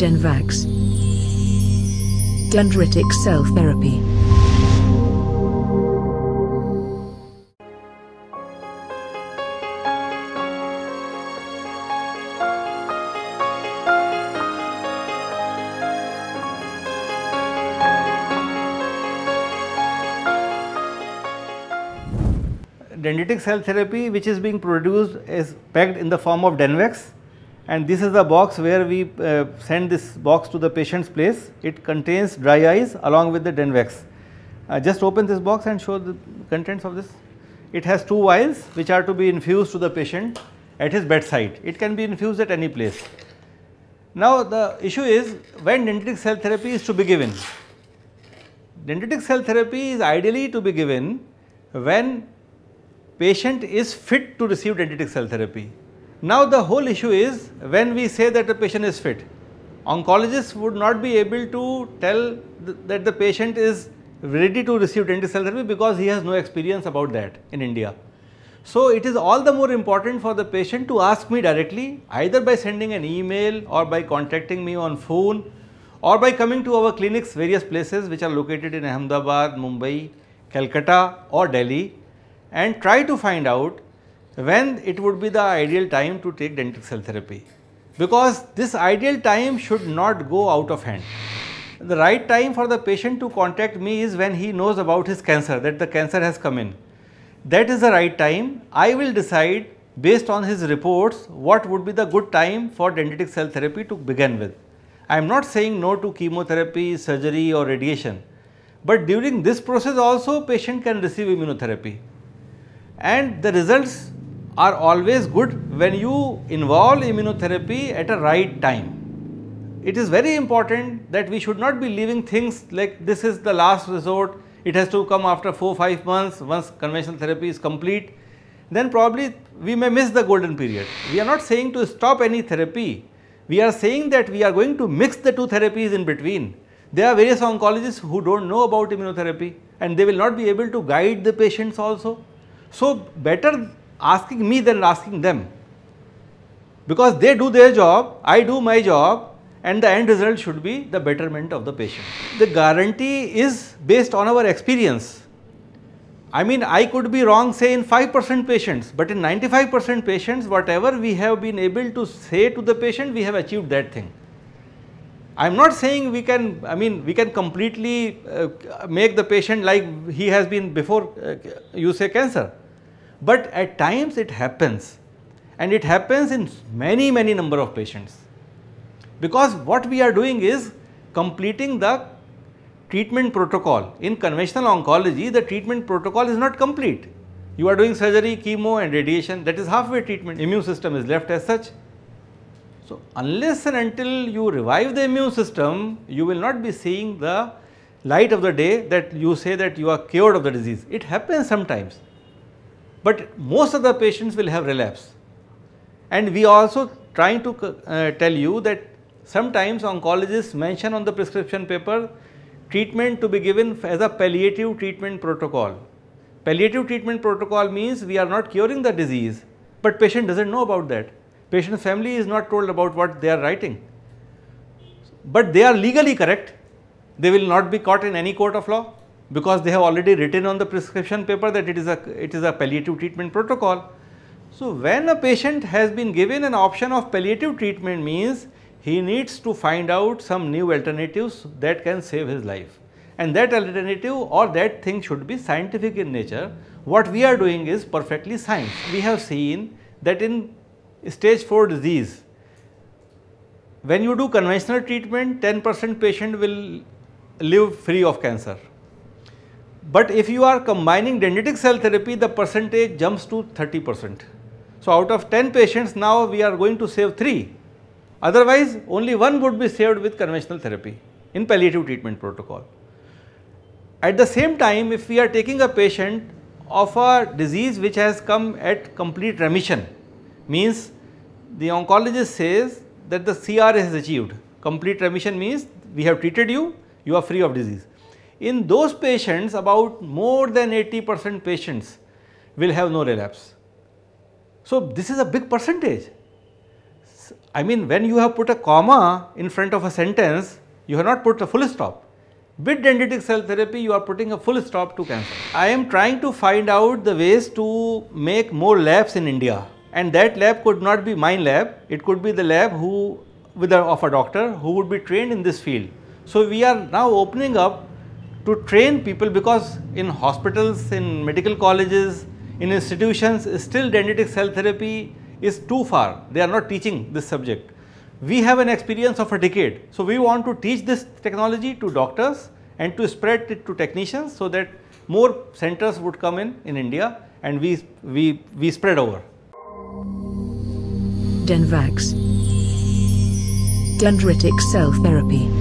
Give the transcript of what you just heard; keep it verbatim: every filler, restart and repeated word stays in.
Denvax. Dendritic cell therapy. Dendritic cell therapy, which is being produced, is packed in the form of Denvax, and this is the box where we uh, send this box to the patient's place. It contains dry ice along with the Denvax. Uh, just open this box and show the contents of this. It has two vials which are to be infused to the patient at his bedside. It can be infused at any place. Now the issue is when dendritic cell therapy is to be given. Dendritic cell therapy is ideally to be given when patient is fit to receive dendritic cell therapy. Now the whole issue is when we say that the patient is fit, oncologists would not be able to tell th that the patient is ready to receive dendritic cell therapy because he has no experience about that in India. So it is all the more important for the patient to ask me directly, either by sending an email or by contacting me on phone or by coming to our clinics, various places which are located in Ahmedabad, Mumbai, Calcutta or Delhi, and try to find out when it would be the ideal time to take dendritic cell therapy, because this ideal time should not go out of hand. The right time for the patient to contact me is when he knows about his cancer, that the cancer has come in. That is the right time. I will decide based on his reports what would be the good time for dendritic cell therapy to begin with. I am not saying no to chemotherapy, surgery or radiation, but during this process also patient can receive immunotherapy. And the results are always good when you involve immunotherapy at a right time. It is very important that we should not be leaving things like this is the last resort, it has to come after four to five months. Once conventional therapy is complete, then probably we may miss the golden period. We are not saying to stop any therapy, we are saying that we are going to mix the two therapies in between. There are various oncologists who don't know about immunotherapy and they will not be able to guide the patients also. So better asking me than asking them, because they do their job, I do my job, and the end result should be the betterment of the patient. The guarantee is based on our experience. I mean, I could be wrong say in five percent patients, but in ninety-five percent patients whatever we have been able to say to the patient, we have achieved that thing. I am not saying we can, I mean, we can completely uh, make the patient like he has been before uh, you say cancer. But at times it happens, and it happens in many many number of patients, because what we are doing is completing the treatment protocol. In conventional oncology, the treatment protocol is not complete. You are doing surgery, chemo and radiation, that is halfway treatment. Immune system is left as such. So unless and until you revive the immune system, you will not be seeing the light of the day that you say that you are cured of the disease. It happens sometimes, but most of the patients will have relapse. And we are also trying to uh, tell you that sometimes oncologists mention on the prescription paper treatment to be given as a palliative treatment protocol. Palliative treatment protocol means we are not curing the disease, but patient does not know about that. Patient's family is not told about what they are writing, but they are legally correct. They will not be caught in any court of law, because they have already written on the prescription paper that it is a it is a palliative treatment protocol. So when a patient has been given an option of palliative treatment, means he needs to find out some new alternatives that can save his life, and that alternative or that thing should be scientific in nature. What we are doing is perfectly science. We have seen that in stage four disease, when you do conventional treatment, ten percent patient will live free of cancer. But if you are combining dendritic cell therapy, the percentage jumps to thirty percent. So out of ten patients, now we are going to save three. Otherwise, only one would be saved with conventional therapy in palliative treatment protocol. At the same time, if we are taking a patient of a disease which has come at complete remission, means the oncologist says that the C R is achieved. Complete remission means we have treated you, you are free of disease. In those patients, about more than eighty percent patients will have no relapse. So this is a big percentage. I mean, when you have put a comma in front of a sentence, you have not put a full stop. With dendritic cell therapy, you are putting a full stop to cancer. I am trying to find out the ways to make more labs in India, and that lab could not be my lab. It could be the lab who, with a, of a doctor who would be trained in this field. So we are now opening up to train people, because in hospitals, in medical colleges, in institutions, still dendritic cell therapy is too far. They are not teaching this subject. We have an experience of a decade. So we want to teach this technology to doctors and to spread it to technicians, so that more centers would come in in India and we, we, we spread over. Denvax, dendritic cell therapy.